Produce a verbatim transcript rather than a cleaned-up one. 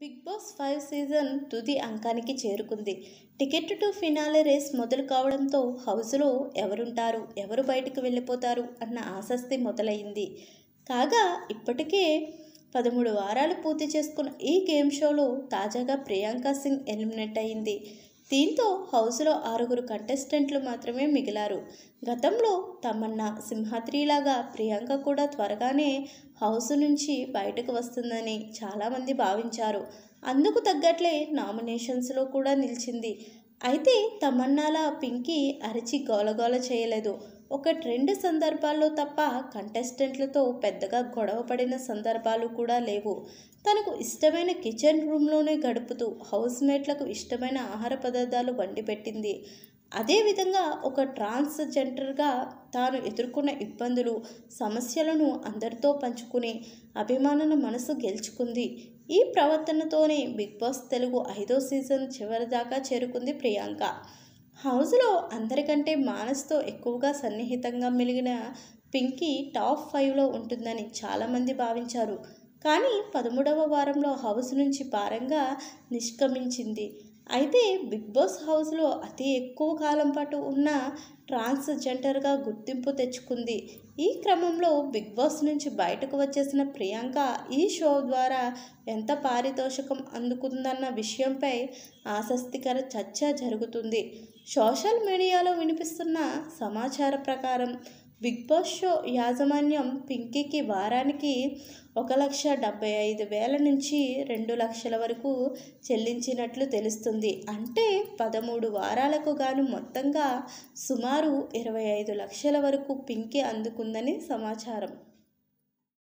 Big boss five season తుది అంకానికి చేరుకుంది. Ticket to finale race మొదలు కావడంతో హౌస్లో ఎవరుంటారు, ఎవరు బయటకు వెళ్ళిపోతారు అన్న ఆసక్తి మొదలైంది. కాగా ఇప్పటికే పదమూడు వారాలు పూర్తి చేసుకున్న ఈ గేమ్ షోలో తాజాగా ప్రియాంక సింగ్ ఎలిమినేట్ అయింది. దీంతో హౌస్లో ఆరుగురు కంటెస్టెంట్లు మాత్రమే మిగిలారు. గతంలో తమన్నా, సింహాద్రిలాగా ప్రియాంక కూడా త్వరగానే హౌస్ నుంచి బయటకు వస్తుందని చాలామంది భావించారు. అందుకు తగ్గట్లే నామినేషన్స్లో కూడా నిలిచింది. అయితే తమన్నాలా పింకీ అరిచి గోలగోల చేయలేదు. ఒక రెండు సందర్భాల్లో తప్ప కంటెస్టెంట్లతో పెద్దగా గొడవ పడిన సందర్భాలు కూడా లేవు. తనకు ఇష్టమైన కిచెన్ రూమ్లోనే గడుపుతూ హౌస్మేట్లకు ఇష్టమైన ఆహార పదార్థాలు వండి పెట్టింది. అదేవిధంగా ఒక ట్రాన్స్జెండర్గా తాను ఎదుర్కొన్న ఇబ్బందులు, సమస్యలను అందరితో పంచుకుని అభిమానుల మనసు గెలుచుకుంది. ఈ ప్రవర్తనతోనే బిగ్ బాస్ తెలుగు ఐదో సీజన్ చివరిదాకా చేరుకుంది ప్రియాంక. హౌస్లో అందరికంటే మానస్తో ఎక్కువగా సన్నిహితంగా మెలిగిన పింకీ టాప్ ఫైవ్లో ఉంటుందని చాలామంది భావించారు. కానీ పదమూడవ వారంలో హౌస్ నుంచి భారంగా నిష్క్రమించింది. అయితే బిగ్ బాస్ హౌస్లో అతి ఎక్కువ కాలం పాటు ఉన్న ట్రాన్స్జెండర్గా గుర్తింపు తెచ్చుకుంది. ఈ క్రమంలో బిగ్ బాస్ నుంచి బయటకు వచ్చేసిన ప్రియాంక ఈ షో ద్వారా ఎంత పారితోషికం అందుకుందన్న విషయంపై ఆసక్తికర చర్చ జరుగుతుంది. సోషల్ మీడియాలో వినిపిస్తున్న సమాచార ప్రకారం బిగ్ బాస్ షో యాజమాన్యం పింకీకి వారానికి ఒక లక్ష డెబ్బై ఐదు వేల నుంచి రెండు లక్షల వరకు చెల్లించినట్లు తెలుస్తుంది. అంటే పదమూడు వారాలకు గాను మొత్తంగా సుమారు ఇరవై ఐదు లక్షల వరకు పింకీ అందుకుందని సమాచారం.